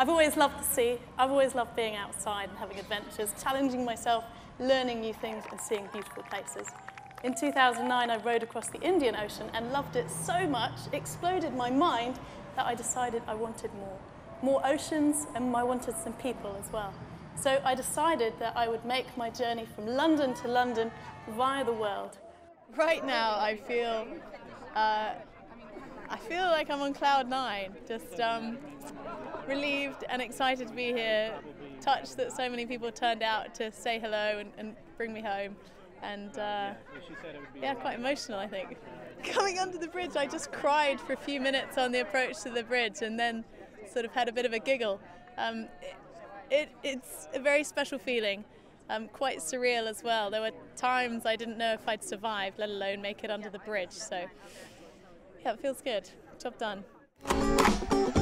I've always loved the sea. I've always loved being outside and having adventures, challenging myself, learning new things and seeing beautiful places. In 2009, I rowed across the Indian Ocean and loved it so much, exploded my mind, that I decided I wanted more. More oceans, and I wanted some people as well. So I decided that I would make my journey from London to London via the world. Right now, I feel like I'm on cloud nine, just relieved and excited to be here, touched that so many people turned out to say hello and bring me home, and yeah, quite emotional, I think. Coming onto the bridge, I just cried for a few minutes on the approach to the bridge and then sort of had a bit of a giggle. It's a very special feeling, quite surreal as well. There were times I didn't know if I'd survive, let alone make it under the bridge, so yeah, it feels good. Job done.